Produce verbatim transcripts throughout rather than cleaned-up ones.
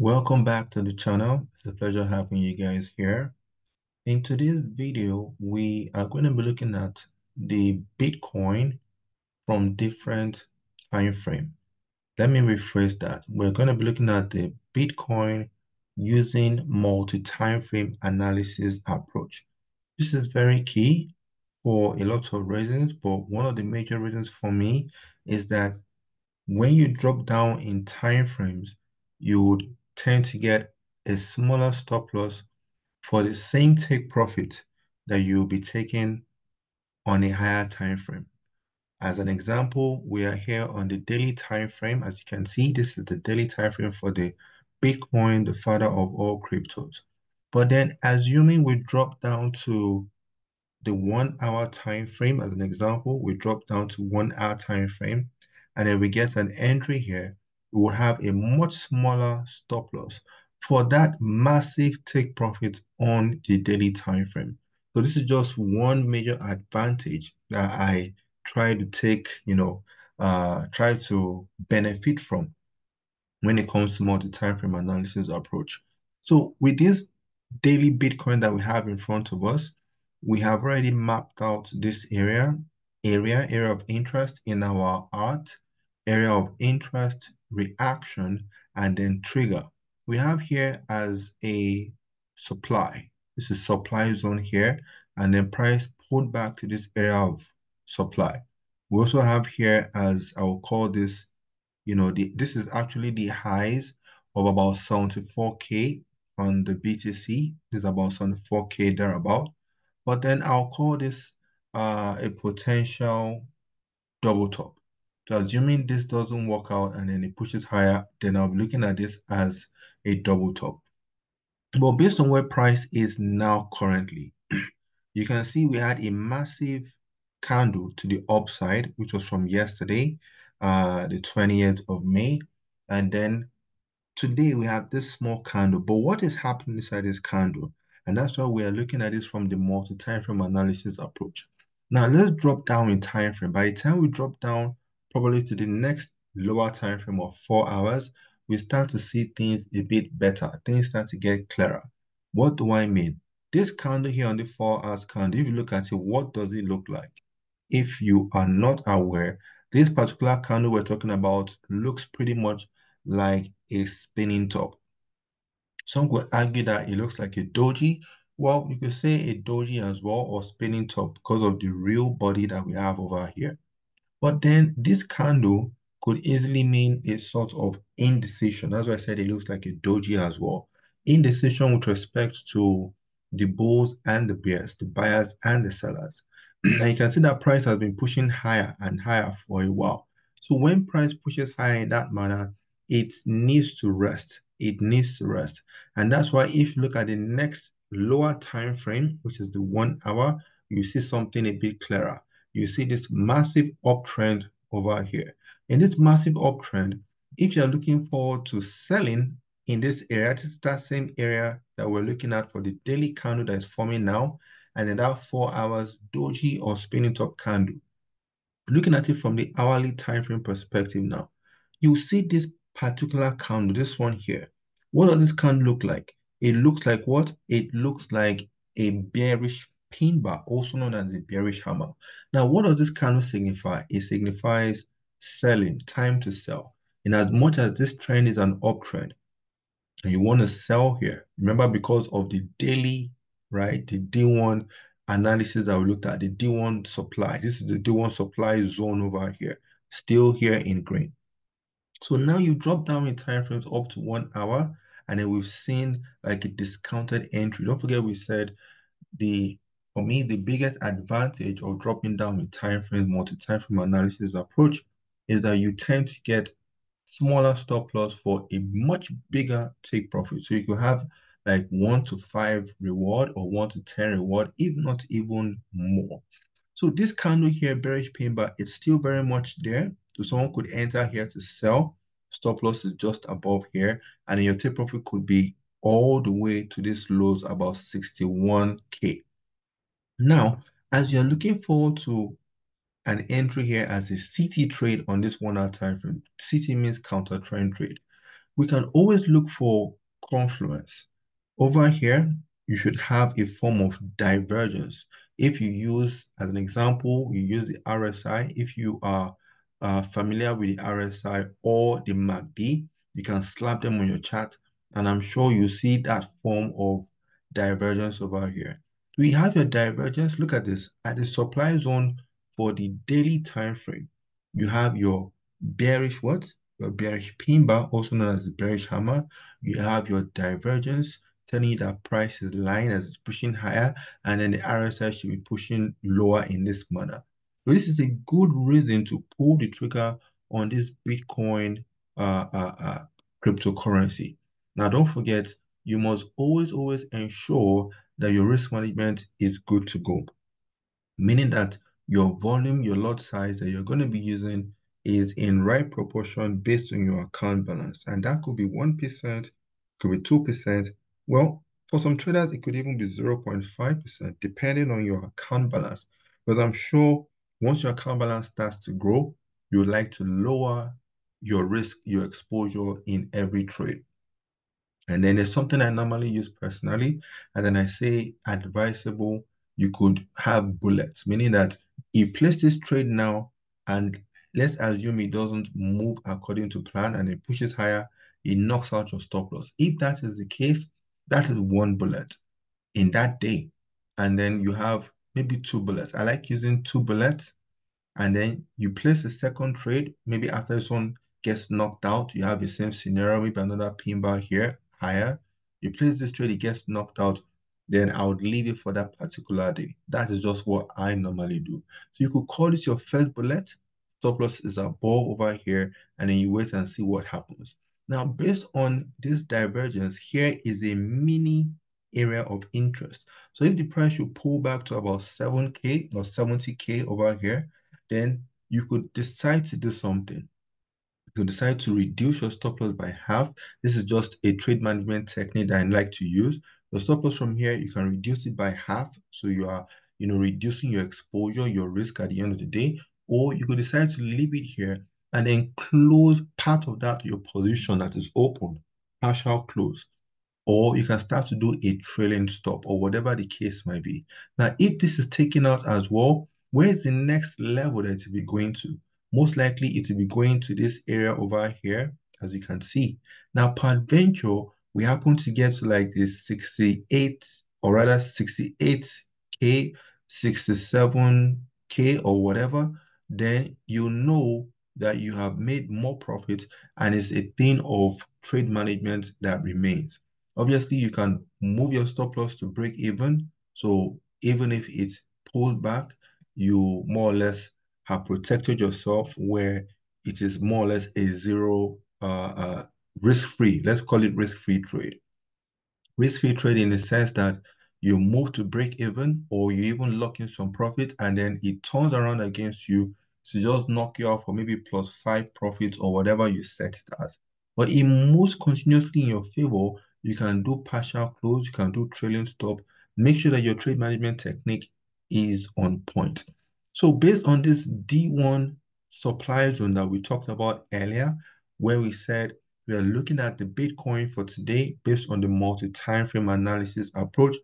Welcome back to the channel. It's a pleasure having you guys here. In today's video, we are going to be looking at the Bitcoin from different time frame. Let me rephrase that. We're going to be looking at the Bitcoin using multi-time frame analysis approach. This is very key for a lot of reasons, but one of the major reasons for me is that when you drop down in time frames, you would tend to get a smaller stop loss for the same take profit that you'll be taking on a higher time frame. As an example, we are here on the daily time frame. As you can see, this is the daily time frame for the Bitcoin, the father of all cryptos. But then, assuming we drop down to the one-hour time frame, as an example, we drop down to one-hour time frame, and then we get an entry here. We will have a much smaller stop loss for that massive take profit on the daily time frame. So this is just one major advantage that I try to take, you know, uh, try to benefit from when it comes to multi-time frame analysis approach. So with this daily Bitcoin that we have in front of us, we have already mapped out this area, area, area of interest in our art, area of interest, reaction, and then trigger. We have here as a supply. This is supply zone here, and then price pulled back to this area of supply. We also have here as I will call this, you know, the, this is actually the highs of about seventy-four K on the B T C. This is about seventy-four K thereabout. But then I'll call this uh, a potential double top. So assuming this doesn't work out and then it pushes higher, then I'll be looking at this as a double top. But based on where price is now currently, you can see we had a massive candle to the upside, which was from yesterday, uh, the twentieth of May. And then today we have this small candle. But what is happening inside this candle? And that's why we are looking at this from the multi-time frame analysis approach. Now let's drop down in time frame. By the time we drop down, probably to the next lower time frame of four hours, we start to see things a bit better. Things start to get clearer. What do I mean? This candle here on the four hours candle, if you look at it, what does it look like? If you are not aware, this particular candle we're talking about looks pretty much like a spinning top. Some could argue that it looks like a doji. Well, you could say a doji as well, or spinning top, because of the real body that we have over here. But then this candle could easily mean a sort of indecision. That's why I said it looks like a doji as well. Indecision with respect to the bulls and the bears, the buyers and the sellers. And you can see that price has been pushing higher and higher for a while. So when price pushes higher in that manner, it needs to rest. It needs to rest. And that's why if you look at the next lower time frame, which is the one hour, you see something a bit clearer. You see this massive uptrend over here. In this massive uptrend, if you're looking forward to selling in this area, this is that same area that we're looking at for the daily candle that is forming now, and then that four hours doji or spinning top candle. Looking at it from the hourly time frame perspective now, you see this particular candle, this one here. What does this candle look like? It looks like what? It looks like a bearish pin bar, also known as the bearish hammer. Now, what does this candle signify? It signifies selling, time to sell. And as much as this trend is an uptrend, and you want to sell here, remember, because of the daily, right, the D one analysis that we looked at, the D one supply. This is the D one supply zone over here, still here in green. So now you drop down in time frames up to one hour, and then we've seen like a discounted entry. Don't forget we said the For me, the biggest advantage of dropping down with time frame, multi-time frame analysis approach is that you tend to get smaller stop loss for a much bigger take profit. So you could have like one to five reward or one to ten reward, if not even more. So this candle here, bearish pin bar, it's still very much there. So someone could enter here to sell. Stop loss is just above here, and your take profit could be all the way to this lows about sixty-one K. Now, as you're looking forward to an entry here as a C T trade on this one hour time frame, C T means counter trend trade. we can always look for confluence. Over here, you should have a form of divergence. If you use, as an example, you use the R S I, if you are uh, familiar with the R S I or the M A C D, you can slap them on your chart, and I'm sure you see that form of divergence over here. We have your divergence, look at this, at the supply zone for the daily time frame. You have your bearish what? Your bearish pin bar, also known as the bearish hammer. You have your divergence telling you that price is lying as it's pushing higher, and then the R S I should be pushing lower in this manner. So this is a good reason to pull the trigger on this Bitcoin uh, uh, uh, cryptocurrency. Now, don't forget, you must always, always ensure that your risk management is good to go, meaning that your volume, your lot size that you're going to be using is in right proportion based on your account balance. And that could be one percent, could be two percent. Well, for some traders, it could even be zero point five percent, depending on your account balance. But I'm sure once your account balance starts to grow, you would like to lower your risk, your exposure in every trade. And then there's something I normally use personally, and then I say advisable. You could have bullets, meaning that you place this trade now, and let's assume it doesn't move according to plan and it pushes higher, it knocks out your stop loss. If that is the case, that is one bullet in that day. And then you have maybe two bullets. I like using two bullets. And then you place a second trade. Maybe after this one gets knocked out, you have the same scenario, maybe another pin bar here, higher. You place this trade, it gets knocked out. Then I would leave it for that particular day. That is just what I normally do. So you could call this your first bullet. Stop loss is a ball over here, and then you wait and see what happens. Now, based on this divergence, here is a mini area of interest. So if the price should pull back to about seven K or seventy K over here, then you could decide to do something. You could decide to reduce your stop loss by half. This is just a trade management technique that I like to use. The stop loss from here, you can reduce it by half. So you are, you know, reducing your exposure, your risk at the end of the day. Or you could decide to leave it here and then close part of that, your position that is open, partial close. Or you can start to do a trailing stop or whatever the case might be. Now, if this is taken out as well, where is the next level that it will be going to? Most likely it will be going to this area over here, as you can see. Now, peradventure, we happen to get to like this sixty-eight, or rather sixty-eight K, sixty-seven K or whatever, then you know that you have made more profit, and it's a thing of trade management that remains. Obviously, you can move your stop loss to break even. So even if it's pulled back, you more or less have protected yourself where it is more or less a zero uh, uh, risk-free. Let's call it risk-free trade. Risk-free trade in the sense that you move to break even, or you even lock in some profit, and then it turns around against you to just knock you off for maybe plus five profits or whatever you set it as. But it moves continuously in your favor. You can do partial close, you can do trailing stop. Make sure that your trade management technique is on point. So based on this D one supply zone that we talked about earlier, where we said we are looking at the Bitcoin for today based on the multi-time frame analysis approach,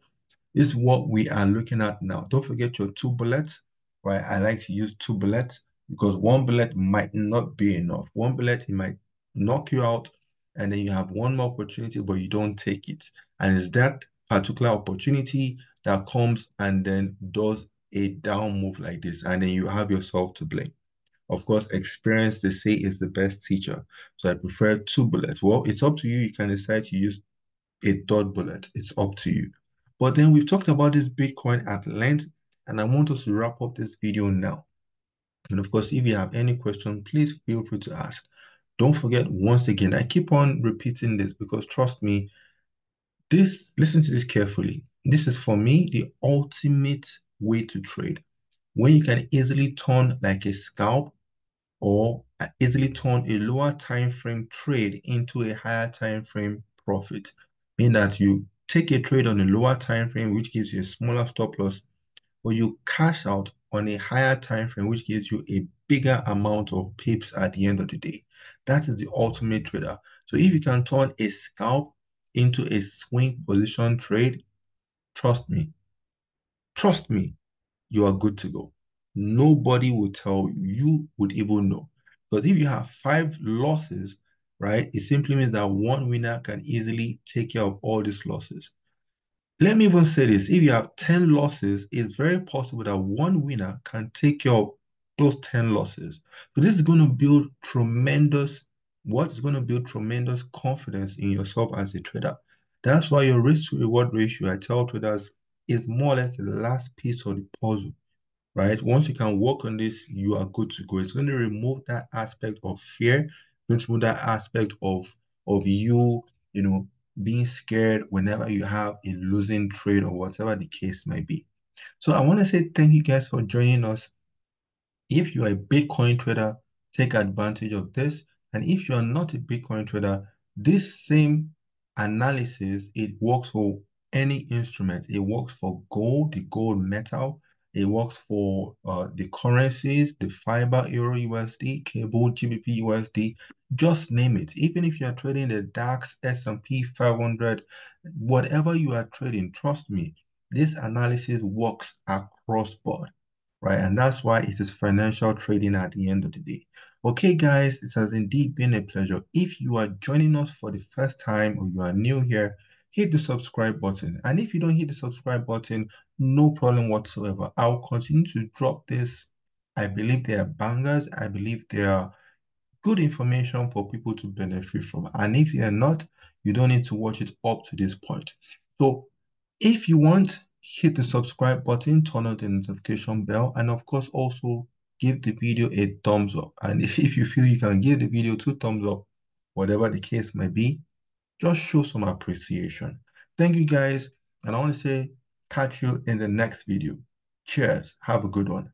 this is what we are looking at now. Don't forget your two bullets, right? I like to use two bullets because one bullet might not be enough. One bullet, it might knock you out, and then you have one more opportunity, but you don't take it. And it's that particular opportunity that comes and then does a down move like this, and then you have yourself to blame. Of course, experience, they say, is the best teacher. So I prefer two bullets. Well, it's up to you. You can decide to use a third bullet. It's up to you. But then we've talked about this Bitcoin at length, and I want us to wrap up this video now. And of course, if you have any questions, please feel free to ask. Don't forget, once again, I keep on repeating this because trust me, this, listen to this carefully. This is, for me, the ultimate way to trade. When you can easily turn like a scalp or easily turn a lower time frame trade into a higher time frame profit, meaning that you take a trade on a lower time frame, which gives you a smaller stop loss, or you cash out on a higher time frame, which gives you a bigger amount of pips at the end of the day. That is the ultimate trader. So if you can turn a scalp into a swing position trade, trust me, trust me, you are good to go. Nobody will tell you, you would even know. Because if you have five losses, right, it simply means that one winner can easily take care of all these losses. Let me even say this, if you have ten losses, it's very possible that one winner can take care of those ten losses. So this is going to build tremendous, what is going to build tremendous confidence in yourself as a trader. That's why your risk to reward ratio, I tell traders, is more or less the last piece of the puzzle, right? Once you can work on this, you are good to go. It's going to remove that aspect of fear, going to remove that aspect of, of you, you know, being scared whenever you have a losing trade or whatever the case might be. So I want to say thank you guys for joining us. If you are a Bitcoin trader, take advantage of this. And if you are not a Bitcoin trader, this same analysis, it works for any instrument. It works for gold, the gold metal. It works for uh, the currencies, the fiber, Euro U S D, cable, G B P U S D, just name it. Even if you are trading the DAX, S and P five hundred, whatever you are trading, trust me, this analysis works across board, right? And that's why it is financial trading at the end of the day. Okay, guys, it has indeed been a pleasure. If you are joining us for the first time or you are new here, hit the subscribe button. And if you don't hit the subscribe button, no problem whatsoever. I'll continue to drop this. I believe they are bangers. I believe they are good information for people to benefit from. And if you are not, you don't need to watch it up to this point. So if you want, hit the subscribe button, turn on the notification bell, and of course also give the video a thumbs up. And if, if you feel you can give the video two thumbs up, whatever the case might be, just show some appreciation. Thank you guys, and I want to say catch you in the next video. Cheers, have a good one.